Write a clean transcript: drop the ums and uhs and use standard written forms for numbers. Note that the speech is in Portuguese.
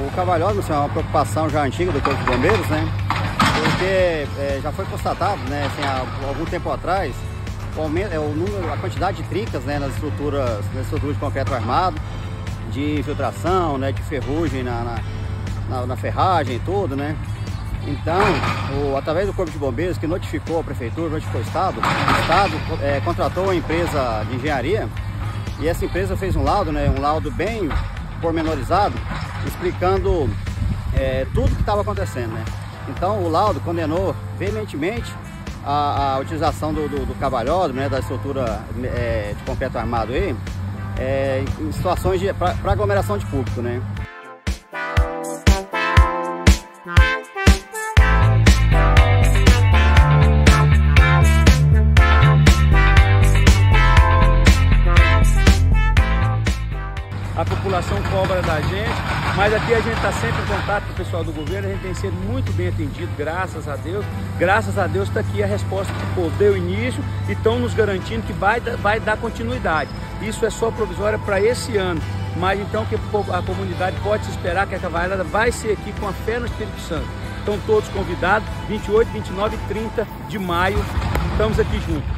O Cavalhódromo é uma preocupação já antiga do Corpo de Bombeiros, né? Porque já foi constatado, né, assim, há algum tempo atrás, o aumento, a quantidade de tricas, né, nas estruturas de concreto armado, de infiltração, né, de ferrugem na ferragem e tudo, né? Então, através do Corpo de Bombeiros, que notificou a Prefeitura, notificou o Estado contratou uma empresa de engenharia e essa empresa fez um laudo, né, um laudo bem pormenorizado, explicando tudo o que estava acontecendo, né? Então, o laudo condenou veementemente a utilização do cavalhódromo, né, da estrutura de concreto armado aí, em situações para aglomeração de público, né? A população cobra da gente, mas aqui a gente está sempre em contato com o pessoal do governo, a gente tem sido muito bem atendido, graças a Deus. Graças a Deus está aqui a resposta que o povo deu início e estão nos garantindo que vai dar continuidade. Isso é só provisória para esse ano, mas então que a comunidade pode se esperar que a Cavalhada vai ser aqui com a fé no Espírito Santo. Estão todos convidados, 28, 29 e 30 de maio, estamos aqui juntos.